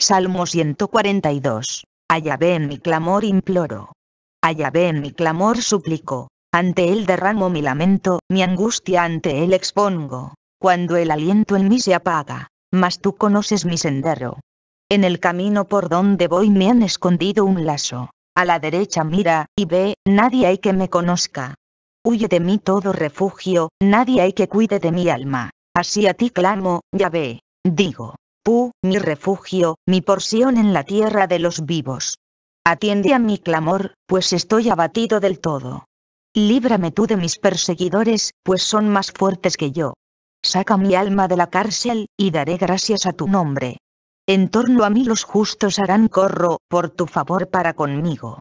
Salmo 142. A Yahveh en mi clamor imploro. A Yahveh en mi clamor suplico. Ante él derramo mi lamento, mi angustia ante él expongo. Cuando el aliento en mí se apaga, mas tú conoces mi sendero. En el camino por donde voy me han escondido un lazo. A la derecha mira, y ve, nadie hay que me conozca. Huye de mí todo refugio, nadie hay que cuide de mi alma. Así a ti clamo, Yahveh. Digo, tú, mi refugio, mi porción en la tierra de los vivos. Atiende a mi clamor, pues estoy abatido del todo. Líbrame tú de mis perseguidores, pues son más fuertes que yo. Saca mi alma de la cárcel, y daré gracias a tu nombre. En torno a mí los justos harán corro, por tu favor para conmigo.